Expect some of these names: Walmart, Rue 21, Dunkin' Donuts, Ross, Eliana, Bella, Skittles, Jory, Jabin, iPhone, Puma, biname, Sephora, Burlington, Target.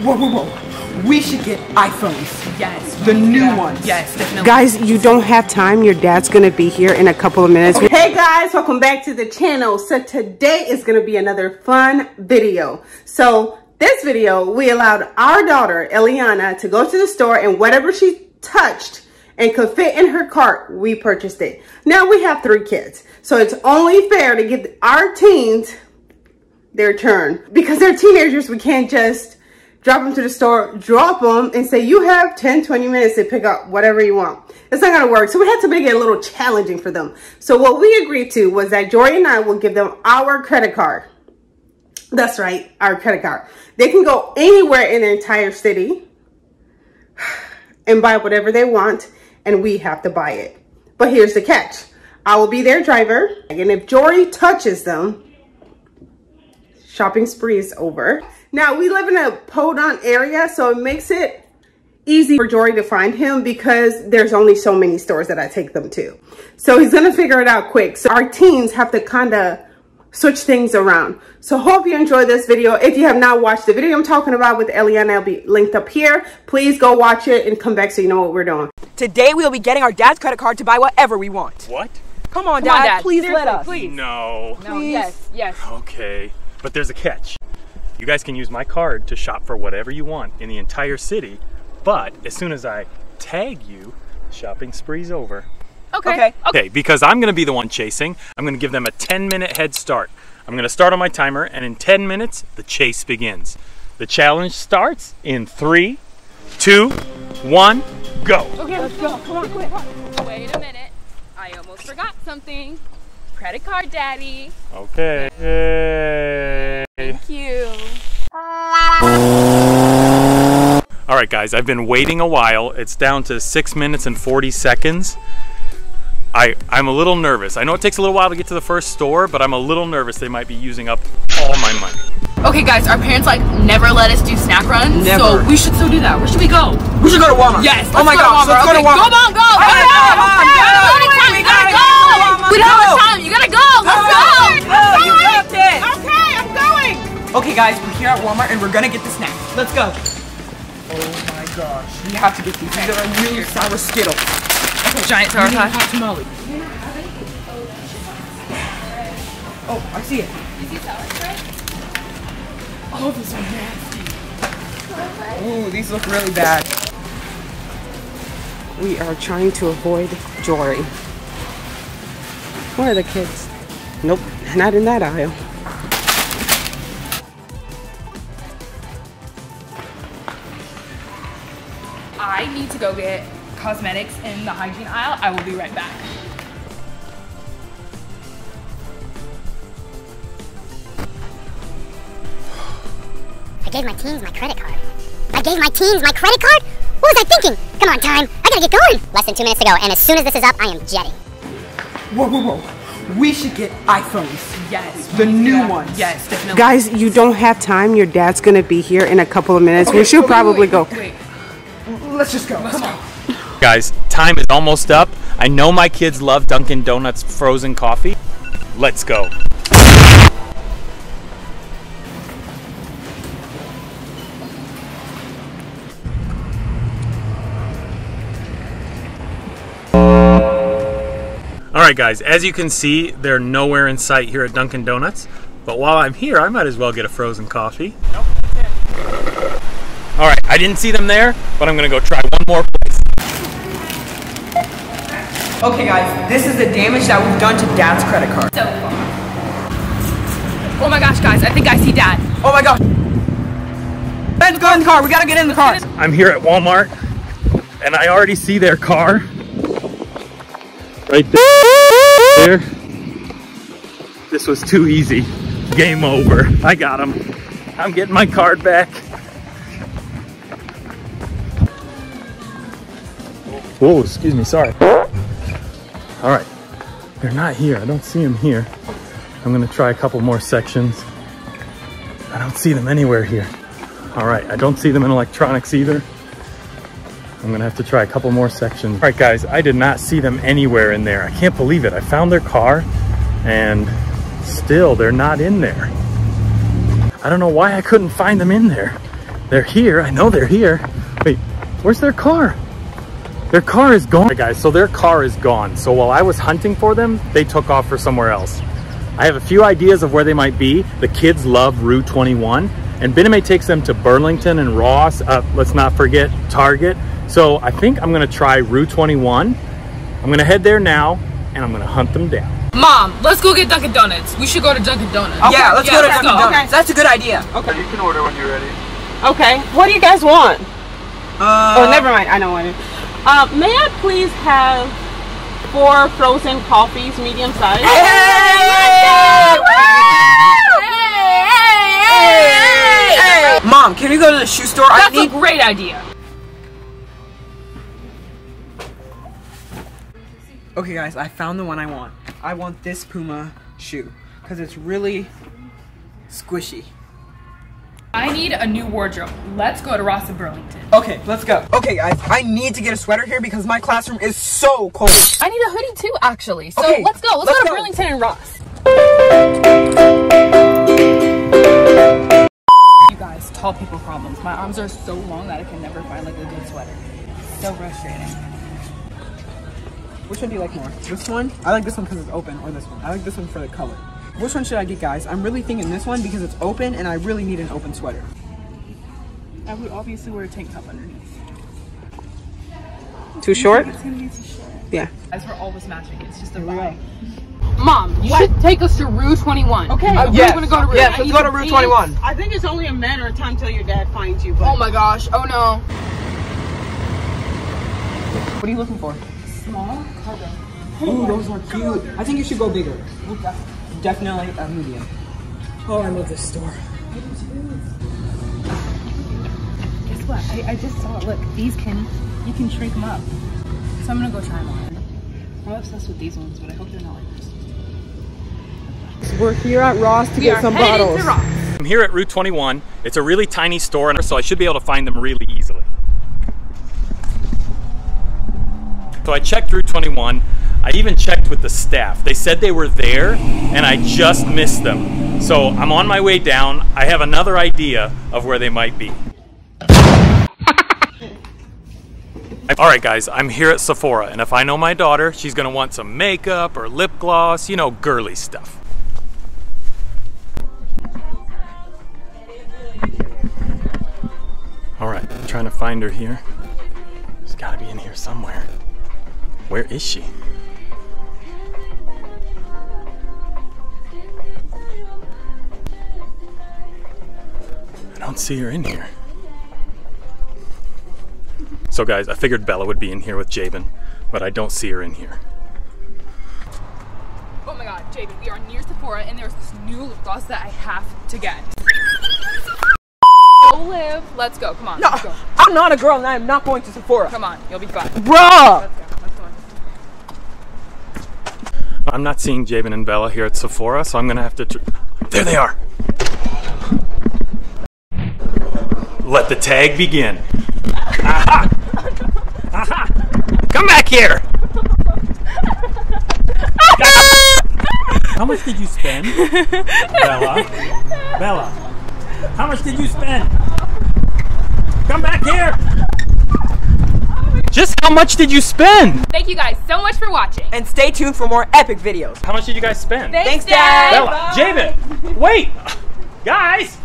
Whoa, whoa, whoa. We should get iPhones. Yes. The new ones. Yes, definitely. Guys, you don't have time. Your dad's going to be here in a couple of minutes. Okay. Hey guys, welcome back to the channel. So today is going to be another fun video. So this video, we allowed our daughter, Eliana, to go to the store and whatever she touched and could fit in her cart, we purchased it. Now we have 3 kids. So it's only fair to give our teens their turn. Because they're teenagers, we can't just drop them to the store, drop them, and say you have 10, 20 minutes to pick up whatever you want. It's not gonna work. So we had to make it a little challenging for them. So what we agreed to was that Jory and I will give them our credit card. That's right, our credit card. They can go anywhere in the entire city and buy whatever they want, and we have to buy it. But here's the catch. I will be their driver, and if Jory touches them, shopping spree is over. Now, we live in a podunk area, so it makes it easy for Jory to find him because there's only so many stores that I take them to. So he's gonna figure it out quick. So our teens have to kinda switch things around. So hope you enjoyed this video. If you have not watched the video I'm talking about with Eliana, it'll be linked up here. Please go watch it and come back so you know what we're doing. Today, we'll be getting our dad's credit card to buy whatever we want. What? Come on, Dad. Please let us. Please. No. Please. No, yes, yes. Okay, but there's a catch. You guys can use my card to shop for whatever you want in the entire city, but as soon as I tag you, shopping spree's over. Okay, because I'm gonna be the one chasing. I'm gonna give them a 10-minute head start. I'm gonna start on my timer, and in 10 minutes, the chase begins. The challenge starts in 3, 2, 1, go. Okay, let's go, come on, quick. Wait a minute, I almost forgot something. Credit card, Daddy. Okay. Yay. Thank you. All right, guys, I've been waiting a while. It's down to 6 minutes and 40 seconds. I'm a little nervous. I know it takes a little while to get to the first store, but I'm a little nervous they might be using up all my money. Okay, guys, our parents, like, never let us do snack runs. Never. So we should still do that. Where should we go? We should go to Walmart. Yes, let's go to Walmart. Let's go to Walmart. Come on, go. We don't have time. You gotta go. Let's go. Oh, you got it. Okay, I'm going. Okay, guys, we're here at Walmart and we're gonna get the snack. Let's go. Oh my gosh, we have to get these. These are really sour Skittles. Okay, giant sour hot tamale. Oh, I see it. You see sour spray? Oh, these are nasty. Ooh, these look really bad. We are trying to avoid Jory. Where are the kids? Nope, not in that aisle. I need to go get cosmetics in the hygiene aisle. I will be right back. I gave my teens my credit card. I gave my teens my credit card? What was I thinking? Come on, time. I gotta get going. Less than 2 minutes to go, and as soon as this is up, I am jetting. Whoa, whoa, whoa. We should get iPhones. Yes. The new ones. Yes, definitely. Guys, you don't have time. Your dad's going to be here in a couple of minutes. Okay, we should probably go. Wait. Let's just go. Let's go. Guys, time is almost up. I know my kids love Dunkin' Donuts frozen coffee. Let's go. Alright guys, as you can see, they're nowhere in sight here at Dunkin' Donuts, but while I'm here, I might as well get a frozen coffee. Nope, that's it. Alright, I didn't see them there, but I'm gonna go try one more place. Okay guys, this is the damage that we've done to Dad's credit card. So far. Oh my gosh guys, I think I see Dad. Oh my gosh. Ben's got in the car, we gotta get in the car. I'm here at Walmart, and I already see their car. Right there. This was too easy. Game over. I got him. I'm getting my card back. Whoa, excuse me, sorry. All right, they're not here. I don't see them here. I'm gonna try a couple more sections. I don't see them anywhere here. All right, I don't see them in electronics either. I'm gonna have to try a couple more sections. All right guys, I did not see them anywhere in there. I can't believe it. I found their car and still they're not in there. I don't know why I couldn't find them in there. They're here. I know they're here. Wait, where's their car? Their car is gone, guys. So their car is gone. So while I was hunting for them, they took off for somewhere else. I have a few ideas of where they might be. The kids love Rue 21, and biname takes them to Burlington and Ross. Let's not forget Target. So I think I'm gonna try Rue 21. I'm gonna head there now, and I'm gonna hunt them down. Mom, let's go get Dunkin' Donuts. We should go to Dunkin' Donuts. Okay, yeah, let's go to Dunkin' Donuts. Okay. That's a good idea. Okay, you can order when you're ready. Okay, what do you guys want? Oh, never mind. I know what it is. May I please have 4 frozen coffees, medium size? Hey! Mom, can we go to the shoe store? That's a great idea. Okay, guys, I found the one I want. I want this Puma shoe because it's really squishy. I need a new wardrobe. Let's go to Ross and Burlington. Okay, let's go. Okay, guys, I need to get a sweater here because my classroom is so cold. I need a hoodie too, actually. So okay, let's go. Let's go to Burlington and Ross. You guys, tall people problems. My arms are so long that I can never find like a good sweater. So frustrating. Which one do you like more? This one? I like this one because it's open, or this one. I like this one for the color. Which one should I get, guys? I'm really thinking this one because it's open and I really need an open sweater. I would obviously wear a tank top underneath. Too short? It's gonna be too short. Yeah. As we're always matching, it's just a vibe. Mom, you should take us to Rue 21. Okay. Yes. We're gonna go to Rue. Yes, let's go to Rue 21. I think it's only a matter of time till your dad finds you. But... oh my gosh. Oh no. What are you looking for? Small cargo. Ooh, those are cute. I think you should go bigger. Definitely a medium. Oh, I love this store. Guess what? I just saw it. Look, these you can shrink them up. So I'm gonna go try them on. I'm obsessed with these ones, but I hope they're not like this. We're here at Ross to get some bottles. I'm here at Rue 21. It's a really tiny store, so I should be able to find them really easily. So I checked Rue 21. I even checked with the staff. They said they were there and I just missed them. So I'm on my way down. I have another idea of where they might be. All right, guys, I'm here at Sephora, and if I know my daughter, she's gonna want some makeup or lip gloss, you know, girly stuff. All right, I'm trying to find her here. She's gotta be in here somewhere. Where is she? I don't see her in here. So guys, I figured Bella would be in here with Jabin, but I don't see her in here. Oh my god, Jabin, we are near Sephora and there's this new lip gloss that I have to get. Go live, let's go, come on. No, let's go. I'm not a girl and I am not going to Sephora. Come on, you'll be fine. Bruh! Let's go. I'm not seeing Jabin and Bella here at Sephora, so I'm gonna have to. There they are! Let the tag begin. Aha! Aha! Come back here! How much did you spend? Bella? Bella? How much did you spend? Come back here! Just how much did you spend? Thank you guys so much for watching. And stay tuned for more epic videos. How much did you guys spend? Thanks Dad. Bella, Jabin, wait, guys.